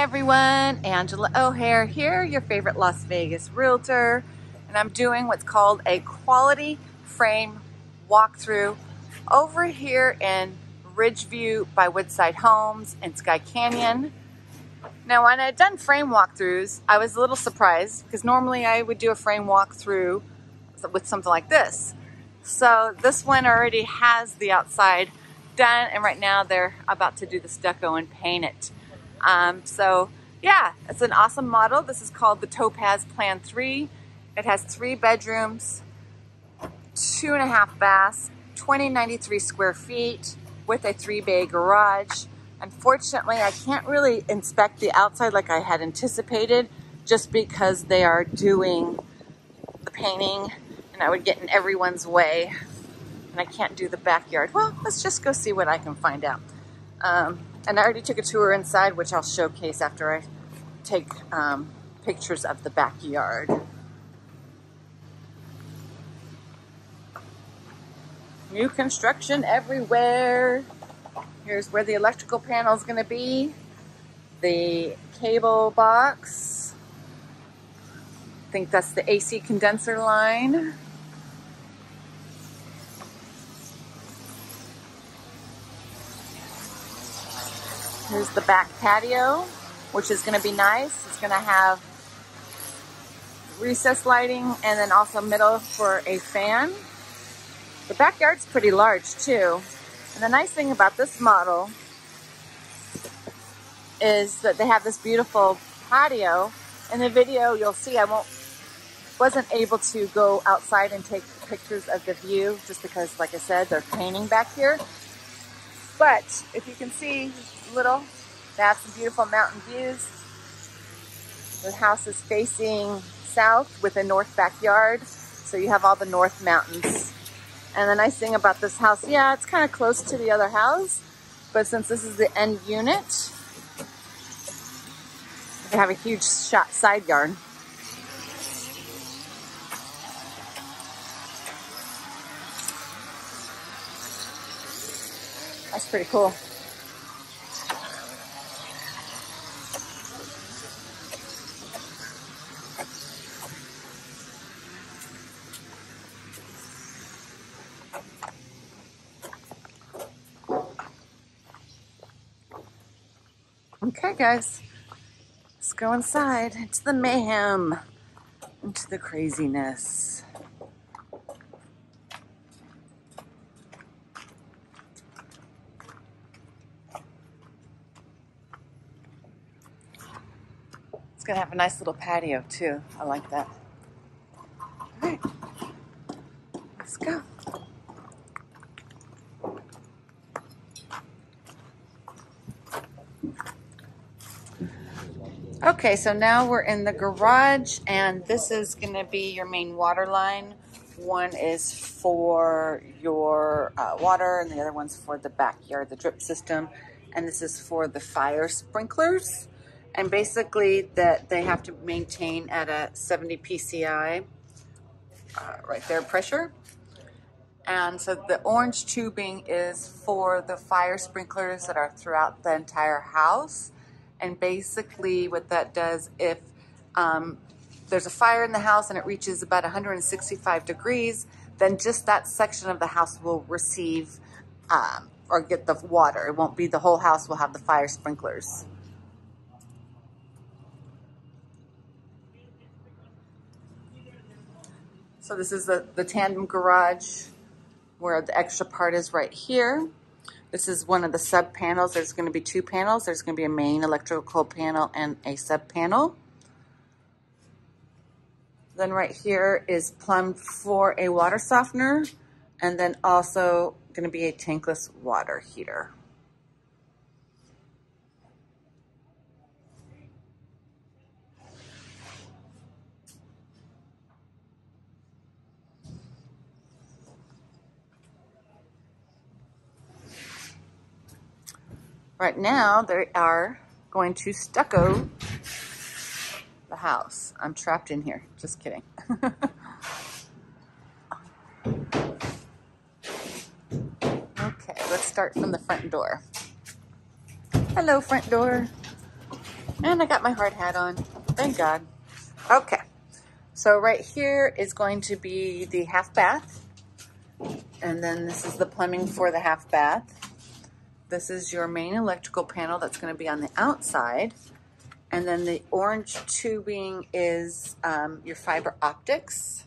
everyone, Angela O'Hare here, your favorite Las Vegas realtor, and I'm doing what's called a quality frame walkthrough over here in Ridgeview by Woodside Homes and Sky Canyon. Now, when I'd done frame walkthroughs, I was a little surprised because normally I would do a frame walkthrough with something like this. So this one already has the outside done, and right now they're about to do the stucco and paint it. So yeah, it's an awesome model. This is called the Topaz Plan 3. It has 3 bedrooms, 2.5 baths, 2093 square feet with a 3-bay garage. Unfortunately, I can't really inspect the outside like I had anticipated just because they are doing the painting and I would get in everyone's way and I can't do the backyard. Well, let's just go see what I can find out. And I already took a tour inside, which I'll showcase after I take pictures of the backyard. New construction everywhere. Here's where the electrical panel is going to be. The cable box. I think that's the AC condenser line. Here's the back patio, which is going to be nice. It's going to have recessed lighting and then also middle for a fan. The backyard's pretty large too. And the nice thing about this model is that they have this beautiful patio. In the video, you'll see I wasn't able to go outside and take pictures of the view just because, like I said, they're painting back here. But if you can see, they have some beautiful mountain views. The house is facing south with a north backyard, so you have all the north mountains. And the nice thing about this house, yeah, it's kind of close to the other house, but since this is the end unit, they have a huge side yard. That's pretty cool. Okay, guys, let's go inside into the mayhem, into the craziness. It's gonna have a nice little patio too. I like that. All right, let's go. Okay, so now we're in the garage, and this is going to be your main water line. One is for your water, and the other one's for the backyard, the drip system, and this is for the fire sprinklers. And basically, that they have to maintain at a 70 PSI, right there, pressure. And so the orange tubing is for the fire sprinklers that are throughout the entire house. And basically what that does, if there's a fire in the house and it reaches about 165 degrees, then just that section of the house will receive or get the water. It won't be the whole house will have the fire sprinklers. So this is the tandem garage where the extra part is right here. This is one of the sub panels. There's going to be 2 panels. There's going to be a main electrical panel and a sub panel. Then right here is plumbed for a water softener, and then also going to be a tankless water heater. Right now, they are going to stucco the house. I'm trapped in here. Just kidding. Okay, let's start from the front door. Hello, front door. And I got my hard hat on, thank God. Okay, so right here is going to be the half bath. And then this is the plumbing for the half bath. This is your main electrical panel that's going to be on the outside. And then the orange tubing is your fiber optics.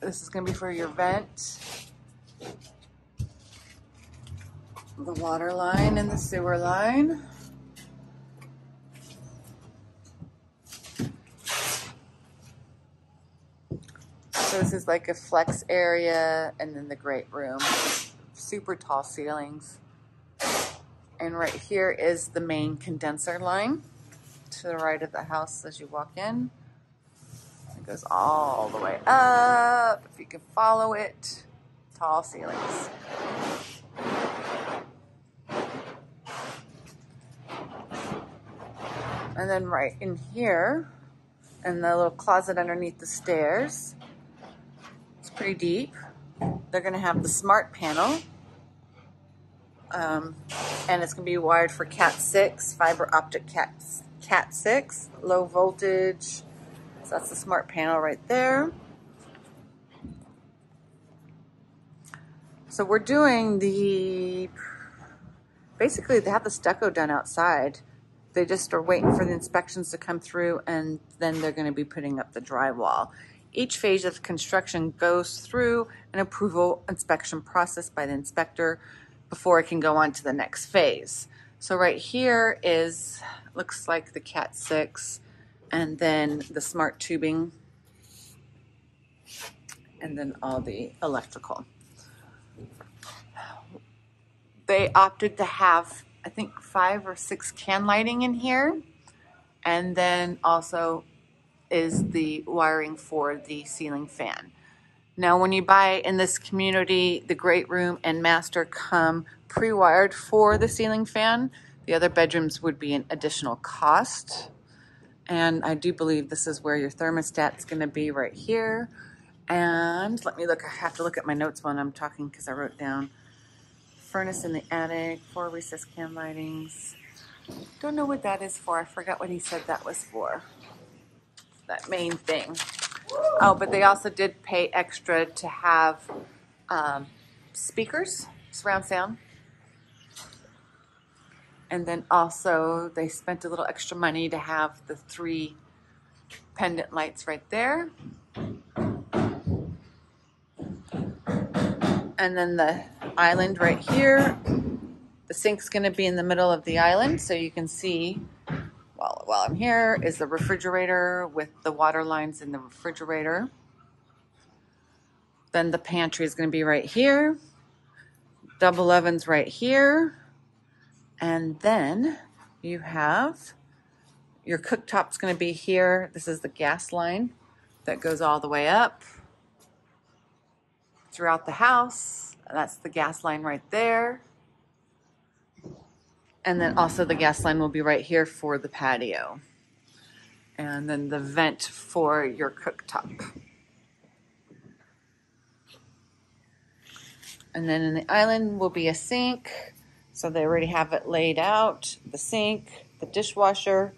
This is going to be for your vent, the water line and the sewer line. So this is like a flex area, and then the great room, super tall ceilings. And right here is the main condenser line to the right of the house as you walk in. It goes all the way up, if you can follow it, tall ceilings. And then right in here, in the little closet underneath the stairs, it's pretty deep. They're gonna have the smart panel, and it's gonna be wired for Cat6, fiber optic Cat6, low voltage. So that's the smart panel right there. So we're doing basically they have the stucco done outside. They just are waiting for the inspections to come through, and then they're going to be putting up the drywall. Each phase of construction goes through an approval inspection process by the inspector before it can go on to the next phase. So right here is, looks like the Cat6, and then the smart tubing, and then all the electrical. They opted to have, I think, 5 or 6 can lighting in here, and then also is the wiring for the ceiling fan. Now when you buy in this community, the great room and master come pre-wired for the ceiling fan. The other bedrooms would be an additional cost. And I do believe this is where your thermostat's gonna be, right here. And let me look, I have to look at my notes when I'm talking because I wrote down furnace in the attic, 4 recessed can lightings. Don't know what that is for. I forgot what he said that was for. That main thing. Oh, but they also did pay extra to have speakers, surround sound. And then also they spent a little extra money to have the 3 pendant lights right there. And then the island right here. The sink's gonna be in the middle of the island, so you can see while I'm here is the refrigerator with the water lines in the refrigerator. Then the pantry is gonna be right here. Double ovens right here. And then you have your cooktop's going to be here. This is the gas line that goes all the way up throughout the house. That's the gas line right there. And then also the gas line will be right here for the patio. And then the vent for your cooktop. And then in the island will be a sink. So they already have it laid out, the sink, the dishwasher,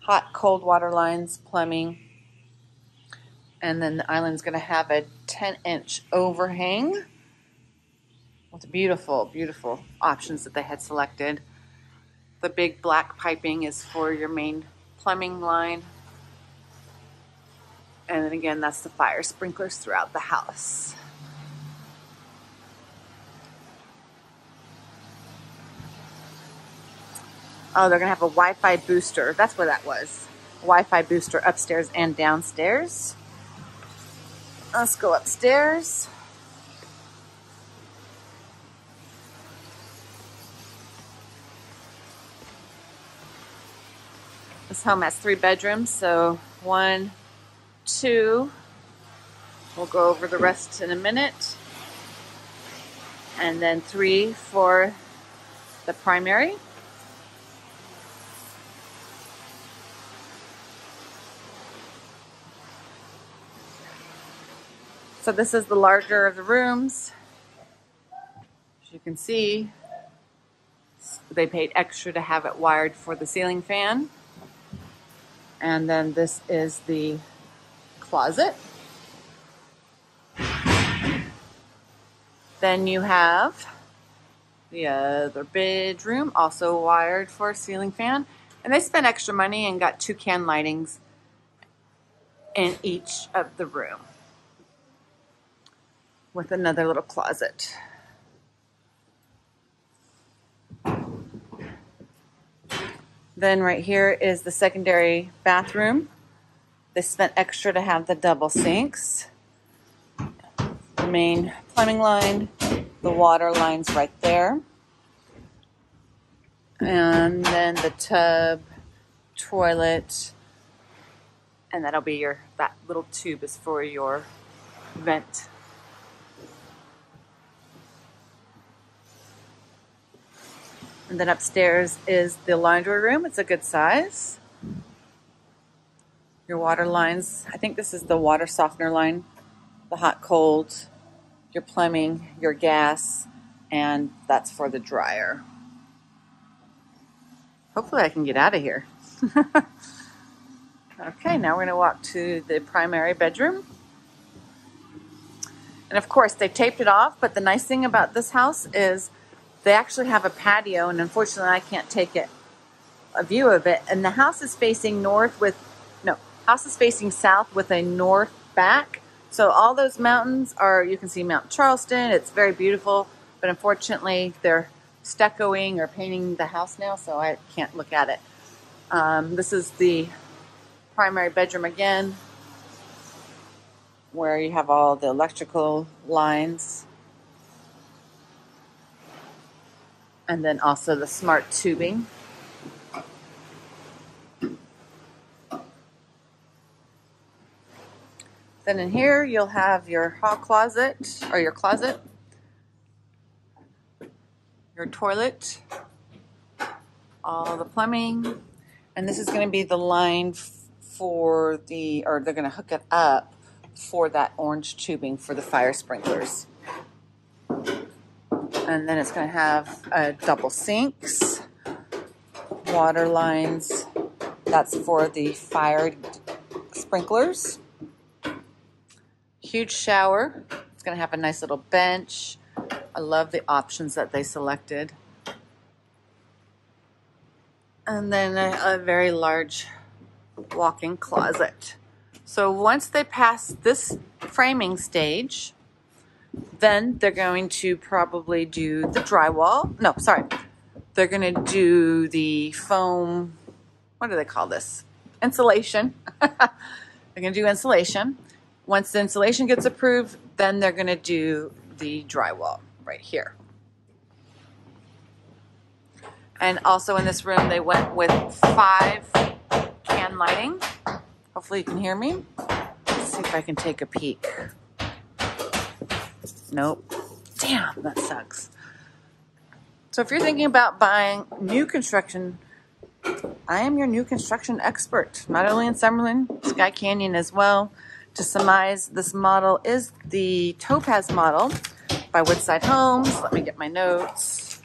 hot, cold water lines, plumbing. And then the island's gonna have a 10-inch overhang with beautiful, beautiful options that they had selected. The big black piping is for your main plumbing line. And then again, that's the fire sprinklers throughout the house. Oh, they're gonna have a Wi-Fi booster. That's where that was. Wi-Fi booster upstairs and downstairs. Let's go upstairs. This home has 3 bedrooms, so 1, 2. We'll go over the rest in a minute. And then 3 for the primary. So this is the larger of the rooms. As you can see, they paid extra to have it wired for the ceiling fan. And then this is the closet. Then you have the other bedroom, also wired for a ceiling fan. And they spent extra money and got 2 can lightings in each of the room with another little closet. Then right here is the secondary bathroom. They spent extra to have the double sinks. The main plumbing line, the water line's right there. And then the tub, toilet, and that'll be your, that little tube is for your vent. And then upstairs is the laundry room. It's a good size. Your water lines, I think this is the water softener line, the hot, cold, your plumbing, your gas, and that's for the dryer. Hopefully I can get out of here. Okay, now we're gonna walk to the primary bedroom. And of course they taped it off, but the nice thing about this house is they actually have a patio, and unfortunately I can't take a view of it. And the house is facing north with, no, house is facing south with a north back. So all those mountains are, you can see Mount Charleston, it's very beautiful, but unfortunately they're stuccoing or painting the house now, so I can't look at it. This is the primary bedroom again, where you have all the electrical lines, and then also the smart tubing. Then in here you'll have your hall closet, or your closet, your toilet, all the plumbing, and this is going to be the line for the, or they're going to hook it up for that orange tubing for the fire sprinklers. And then it's going to have double sinks, water lines, that's for the fire sprinklers. Huge shower, it's going to have a nice little bench. I love the options that they selected. And then a very large walk-in closet. So once they pass this framing stage, then they're going to probably do the drywall. No, sorry. They're going to do the foam, what do they call this? Insulation. They're going to do insulation. Once the insulation gets approved, then they're going to do the drywall right here. And also in this room, they went with 5 can lighting. Hopefully you can hear me. Let's see if I can take a peek. Nope. Damn, that sucks. So if you're thinking about buying new construction, I am your new construction expert, not only in Summerlin, Sky Canyon as well. To surmise, this model is the Topaz model by Woodside Homes. Let me get my notes.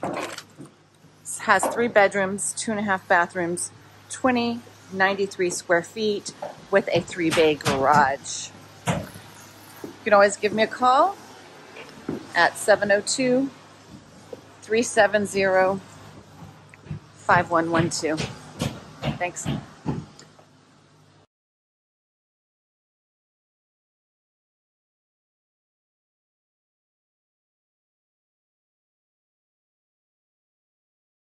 This has 3 bedrooms, 2.5 bathrooms, 2,093 square feet with a 3-bay garage. You can always give me a call at 702-370-5112. Thanks.